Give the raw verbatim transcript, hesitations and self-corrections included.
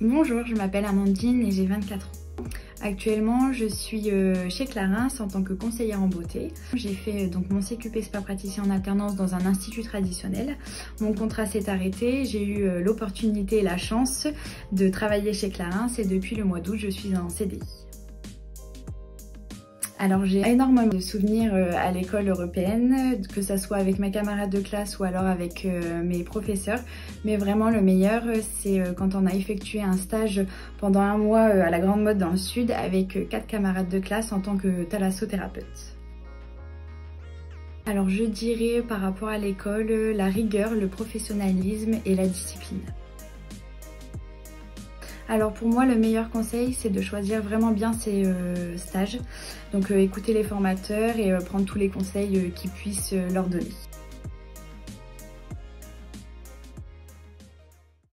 Bonjour, je m'appelle Amandine et j'ai vingt-quatre ans. Actuellement, je suis chez Clarins en tant que conseillère en beauté. J'ai fait donc mon C Q P Spa Praticien en alternance dans un institut traditionnel. Mon contrat s'est arrêté, j'ai eu l'opportunité et la chance de travailler chez Clarins et depuis le mois d'août, je suis en C D I. Alors j'ai énormément de souvenirs à l'école européenne, que ça soit avec ma camarade de classe ou alors avec mes professeurs, mais vraiment le meilleur c'est quand on a effectué un stage pendant un mois à la Grande Mode dans le sud avec quatre camarades de classe en tant que thalassothérapeute. Alors je dirais par rapport à l'école, la rigueur, le professionnalisme et la discipline. Alors pour moi, le meilleur conseil, c'est de choisir vraiment bien ses euh, stages. Donc euh, écouter les formateurs et euh, prendre tous les conseils euh, qu'ils puissent euh, leur donner.